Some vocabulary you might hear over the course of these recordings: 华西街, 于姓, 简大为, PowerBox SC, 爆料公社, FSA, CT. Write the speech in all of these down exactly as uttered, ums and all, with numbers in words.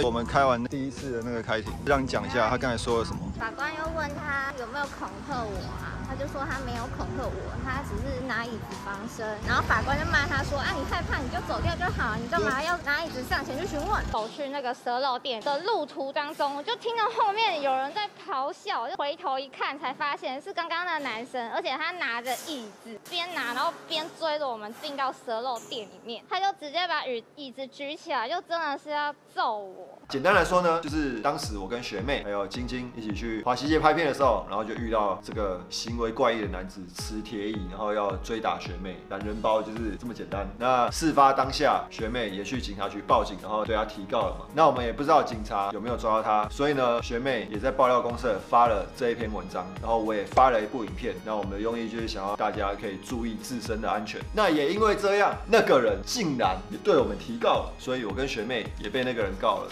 我们开完第一次的那个开庭，让你讲一下他刚才说了什么。法官又问他有没有恐吓我啊，他就说他没有恐吓我，他只是拿椅子防身。然后法官就骂他说：“啊，你害怕你就走掉就好，你干嘛要拿椅子上前去询问？”走去那个蛇肉店的路途当中，我就听到后面有人在咆哮，就回头一看才发现是刚刚那个男生，而且他拿着椅子，边拿然后边追着我们进到蛇肉店里面，他就直接把椅椅子举起来，就真的是要揍我。 简单来说呢，就是当时我跟学妹还有晶晶一起去华西街拍片的时候，然后就遇到这个行为怪异的男子持铁椅，然后要追打学妹，男人包就是这么简单。那事发当下，学妹也去警察局报警，然后对他提告了嘛。那我们也不知道警察有没有抓到他，所以呢，学妹也在爆料公社发了这一篇文章，然后我也发了一部影片。那我们的用意就是想要大家可以注意自身的安全。那也因为这样，那个人竟然也对我们提告了，所以我跟学妹也被那个人告了。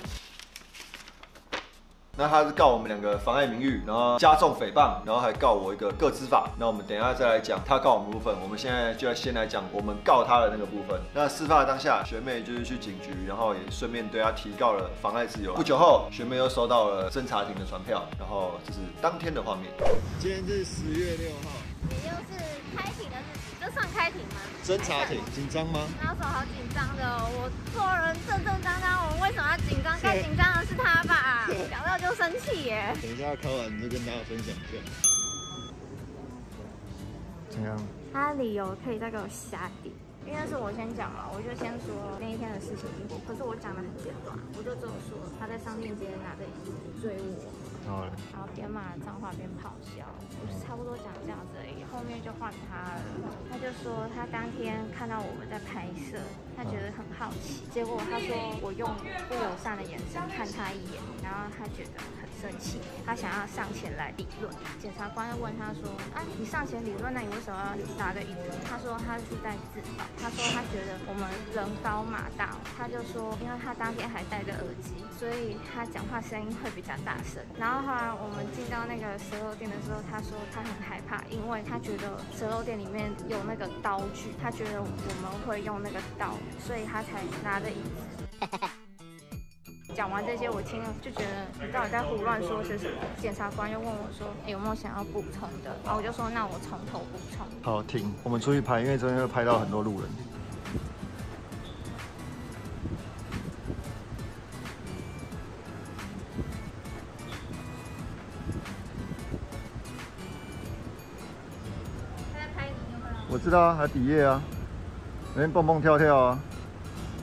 那他是告我们两个妨碍名誉，然后加重诽谤，然后还告我一个个资法。那我们等一下再来讲他告我们部分，我们现在就要先来讲我们告他的那个部分。那事发当下，学妹就是去警局，然后也顺便对他提告了妨碍自由。不久后，学妹又收到了侦查庭的传票，然后这是当天的画面。今天是十月六号，也就是开庭的日子，这算开庭吗？侦查庭，紧张吗？那时候好紧张的、哦，我做人正正当当，我们为什么要紧张？该紧张的是他吧。想到就。 生气耶！等一下考完你就跟大家分享一下，怎样？他理由可以再给我瞎点，因为那是我先讲了，我就先说那一天的事情经过。可是我讲的很简短，我就只有说他在上链接拿着椅子追我，然后然后边骂脏话边咆哮，我就差不多讲这样子而已。后面就换他了，他就说他当天看到我们在拍摄，他觉得很好奇，结果他说我用不友善的眼神看他一眼。 然后他觉得很生气，他想要上前来理论。检察官又问他说：“啊，你上前理论，那你为什么要拿着椅子？”他说他是在自保。他说他觉得我们人高马大，他就说，因为他当天还戴着耳机，所以他讲话声音会比较大声。然后后来我们进到那个蛇肉店的时候，他说他很害怕，因为他觉得蛇肉店里面有那个刀具，他觉得我们会用那个刀，所以他才拿着椅子。讲完这些，我听了就觉得你到底在胡乱说些什么？检察官又问我说、欸、有没有想要补充的，然后我就说那我从头补充。好，停，我们出去拍，因为这边会拍到很多路人。他在拍你有没有？我知道啊，还底页啊，那边蹦蹦跳跳啊。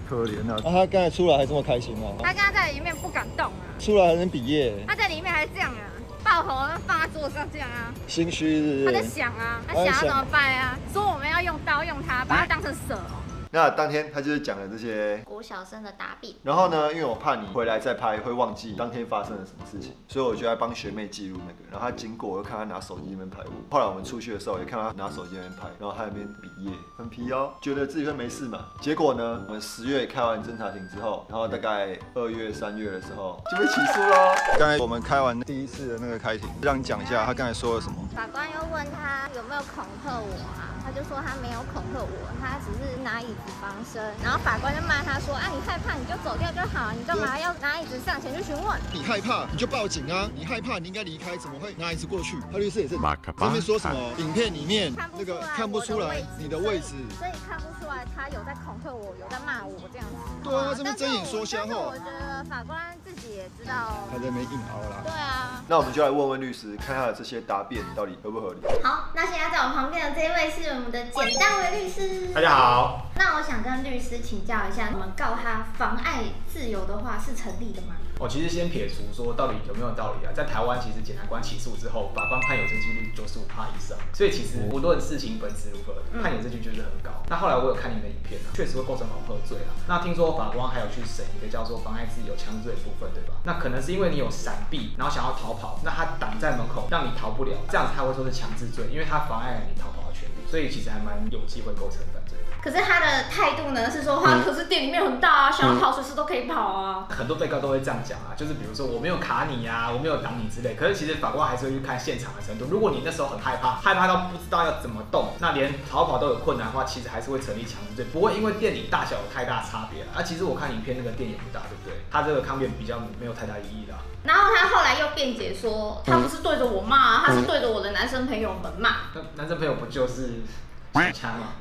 可怜啊！啊，他刚才出来还这么开心啊！他刚刚在里面不敢动啊！出来还能比耶！他在里面还是这样啊，爆头放在桌上这样啊！心虚是不是？他在想啊，他想要怎么办啊？说我们要用刀用他，把他当成蛇哦。 那当天他就是讲了这些国小生的打比，然后呢，因为我怕你回来再拍会忘记当天发生了什么事情，所以我就在帮学妹记录那个。然后她经过，我就看她拿手机那边拍我。后来我们出去的时候也看她拿手机那边拍，然后她那边比耶，很皮哦，觉得自己会没事嘛。结果呢，我们十月开完侦查庭之后，然后大概二月、三月的时候就被起诉喽。刚才我们开完第一次的那个开庭，让你讲一下他刚才说了什么。法官又问他有没有恐吓我啊？ 他就说他没有恐吓我，他只是拿椅子防身。然后法官就骂他说：“啊，你害怕你就走掉就好，你干嘛要拿椅子上前去询问？你害怕你就报警啊！你害怕你应该离开，怎么会拿椅子过去？”他律师也是这边说什么？影片里面那个看不出来你的位置，所以看不出来他有在恐吓我，有在骂我这样子。对啊，这边睁眼说瞎话。但是我觉得法官自己也知道，他在那边硬凹啦。对啊。那我们就来问问律师，看他的这些答辩到底合不合理。好，那现在在我旁边的这一位是。 我们的简大为律师，大家好。那我想跟律师请教一下，我们告他妨碍自由的话是成立的吗？我、哦、其实先撇除说到底有没有道理啊，在台湾其实检察官起诉之后，法官判有罪几率九十五趴以上，所以其实无论事情本质如何，判有罪率就是很高。嗯、那后来我有看你的影片啊，确实会构成恐吓罪啊。那听说法官还有去审一个叫做妨碍自由强制罪的部分，对吧？那可能是因为你有闪避，然后想要逃跑，那他挡在门口让你逃不了，这样子他会说是强制罪，因为他妨碍了你逃跑的权利，所以。 其实还蛮有机会构成犯罪的。可是他的态度呢是说，他可是店里面很大啊，嗯、想要跑随时都可以跑啊。很多被告都会这样讲啊，就是比如说我没有卡你啊，我没有挡你之类。可是其实法官还是会去看现场的程度。如果你那时候很害怕，害怕到不知道要怎么动，那连逃跑都有困难的话，其实还是会成立强制罪，不会因为店里大小有太大差别啊。其实我看影片那个店也不大，对不对？他这个抗辩比较没有太大意义啦、啊。然后他后来又辩解说，他不是对着我骂、啊，他是对着我的男生朋友们骂。那、嗯、男生朋友不就是？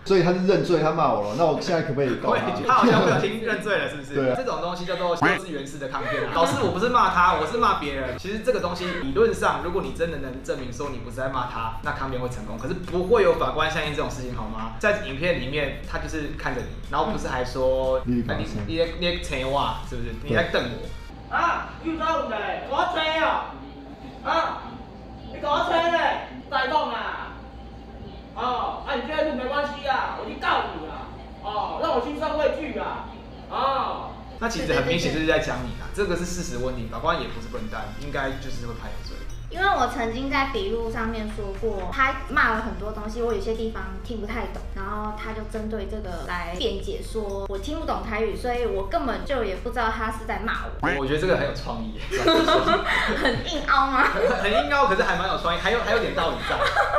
所以他是认罪，他骂我了。那我现在可不可以告他？他好像不小心认罪了，是不是？对、啊，这种东西叫做幼稚园式的抗辩、啊。老师，我不是骂他，我是骂别人。其实这个东西理论上，如果你真的能证明说你不是在骂他，那抗辩会成功。可是不会有法官相信这种事情，好吗？在影片里面，他就是看着你，然后不是还说，嗯啊、你你你你扯哇，是不是？你在瞪我啊？遇到唔来，我扯啊！啊，你我扯嘞，再讲啊！哦，啊，你这样做没关系啊，我去告你啊！哦，让我心生畏惧啊！哦，那其实很明显就是在讲你啊，这个是事实问题，法官也不是笨蛋，应该就是会判有罪。因为我曾经在笔录上面说过，他骂了很多东西，我有些地方听不太懂，然后他就针对这个来辩解说，我听不懂台语，所以我根本就也不知道他是在骂我。我觉得这个很有创意，很硬凹吗？很硬凹，可是还蛮有创意，还有还有点道理在。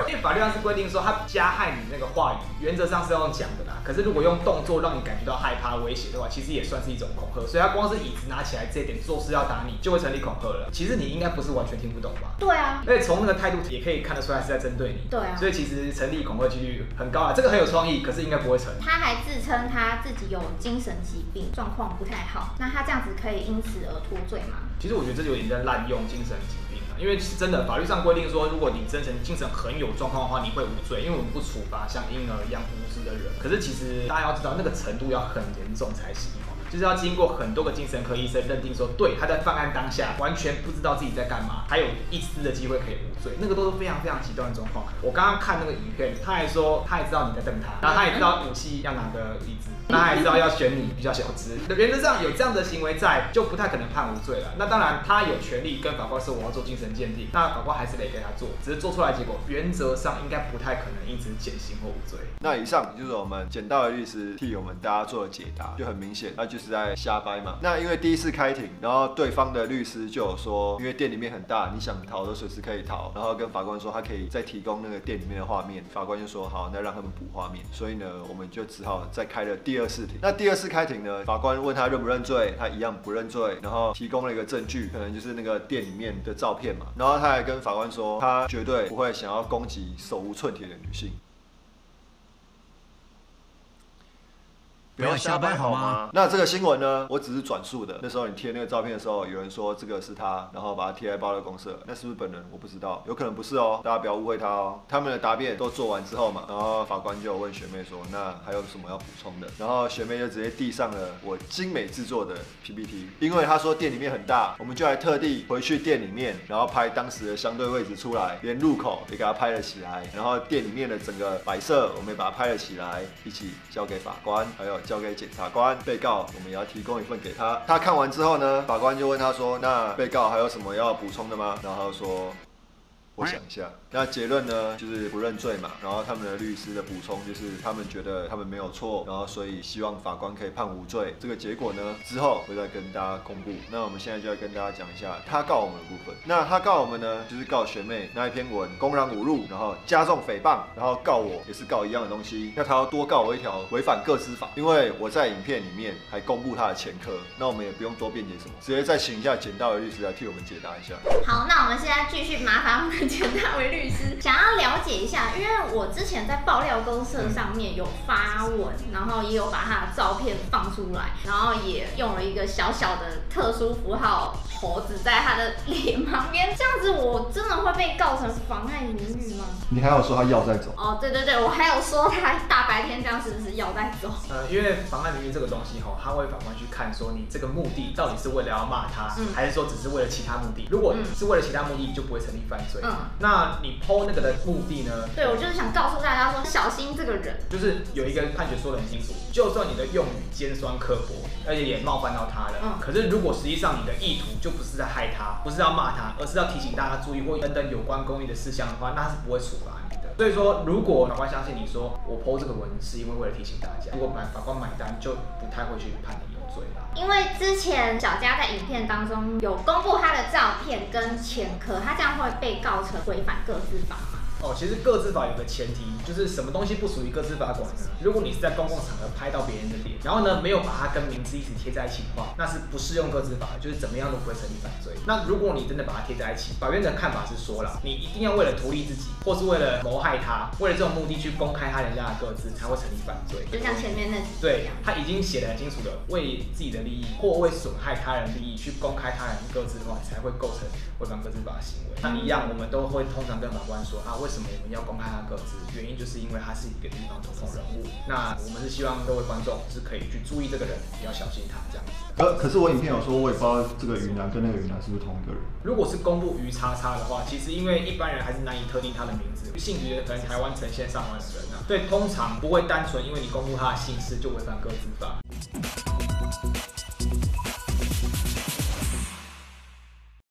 因为法律上是规定说，他加害你那个话语，原则上是要用讲的啦。可是如果用动作让你感觉到害怕、威胁的话，其实也算是一种恐吓。所以他光是椅子拿起来这一点，做事要打你，就会成立恐吓了。其实你应该不是完全听不懂吧？对啊，而且从那个态度也可以看得出来是在针对你。对啊，所以其实成立恐吓几率很高啊，这个很有创意，可是应该不会成。他还自称他自己有精神疾病，状况不太好，那他这样子可以因此而脱罪吗？其实我觉得这有点在滥用精神疾病啊，因为真的法律上规定说，如果你真神精神很有状况的话，你会无罪，因为我们不处罚像婴儿一样无知的人。可是其实大家要知道，那个程度要很严重才行。就是要经过很多个精神科医生认定说，对，他在犯案当下完全不知道自己在干嘛，还有一丝的机会可以无罪，那个都是非常非常极端的状况。我刚刚看那个影片，他还说他也知道你在瞪他，然后他也知道武器要拿的椅子，那他还知道要选你比较小只。原则上有这样的行为在，就不太可能判无罪了。那当然，他有权利跟法官说我要做精神鉴定，那法官还是得给他做，只是做出来结果原则上应该不太可能因此减刑或无罪。那以上就是我们简大为律师替我们大家做的解答，就很明显，那就。就是在瞎掰嘛。那因为第一次开庭，然后对方的律师就有说，因为店里面很大，你想逃都随时可以逃。然后跟法官说，他可以再提供那个店里面的画面。法官就说好，那让他们补画面。所以呢，我们就只好再开了第二次庭。那第二次开庭呢，法官问他认不认罪，他一样不认罪，然后提供了一个证据，可能就是那个店里面的照片嘛。然后他还跟法官说，他绝对不会想要攻击手无寸铁的女性。不要瞎掰好吗？那这个新闻呢？我只是转述的。那时候你贴那个照片的时候，有人说这个是他，然后把他贴在爆料公社，那是不是本人？我不知道，有可能不是哦，大家不要误会他哦。他们的答辩都做完之后嘛，然后法官就问学妹说：“那还有什么要补充的？”然后学妹就直接递上了我精美制作的 P P T， 因为他说店里面很大，我们就还特地回去店里面，然后拍当时的相对位置出来，连入口也给他拍了起来，然后店里面的整个摆设我们也把它拍了起来，一起交给法官，还有。交给检察官，被告我们也要提供一份给他。他看完之后呢，法官就问他说：“那被告还有什么要补充的吗？”然后他说：“我想一下。”那结论呢，就是不认罪嘛。然后他们的律师的补充就是，他们觉得他们没有错，然后所以希望法官可以判无罪。这个结果呢，之后会再跟大家公布。那我们现在就要跟大家讲一下他告我们的部分。那他告我们呢，就是告学妹那一篇文公然侮辱，然后加重诽谤，然后告我也是告一样的东西。那他要多告我一条违反个资法，因为我在影片里面还公布他的前科。那我们也不用多辩解什么，直接再请一下简大为律师来替我们解答一下。好，那我们现在继续麻烦我们简大为律师。律师想要了解一下，因为我之前在爆料公社上面有发文，然后也有把他的照片放出来，然后也用了一个小小的特殊符号猴子在他的脸旁边，这样子我真的会被告成妨碍名誉吗？你还有说他要再走？哦，对对对，我还有说他大白天这样是不是要再走？呃，因为妨碍名誉这个东西吼，他会法官去看说你这个目的到底是为了要骂他，嗯、还是说只是为了其他目的？如果是为了其他目的，就不会成立犯罪。嗯，那。你 P O 那个的目的呢？对，我就是想告诉大家说，小心这个人。就是有一个判决说得很清楚，就算你的用语尖酸刻薄，而且也冒犯到他了，嗯、可是如果实际上你的意图就不是在害他，不是要骂他，而是要提醒大家注意或等等有关公益的事项的话，那是不会处罚你的。所以说，如果法官相信你说我 po 这个文是因为为了提醒大家，如果法官买单，就不太会去判你有罪啦。因为之前小佳在影片当中有公布他的照片跟前科，他这样会被告成违反个资法吗？ 哦，其实个资法有个前提，就是什么东西不属于个资法管的。如果你是在公共场合拍到别人的脸，然后呢没有把它跟名字一起贴在一起的话，那是不适用个资法的，就是怎么样都不会成立犯罪。那如果你真的把它贴在一起，法院的看法是说了，你一定要为了图利自己，或是为了谋害他，为了这种目的去公开他人家的个资，才会成立犯罪。就像前面那对，他已经写得很清楚的，为自己的利益或为损害他人利益去公开他人个资的话，才会构成违反个资法的行为。那一样，我们都会通常跟法官说啊。 为什么我们要公开他个资？原因就是因为他是一个地方总统人物。那我们是希望各位观众是可以去注意这个人，比较小心他这样子。可可是我影片有说，我也不知道这个云南跟那个云南是不是同一个人。如果是公布于叉叉的话，其实因为一般人还是难以特定他的名字，姓于的可能台湾呈现上万人啊，所以通常不会单纯因为你公布他的姓氏就违反个资法。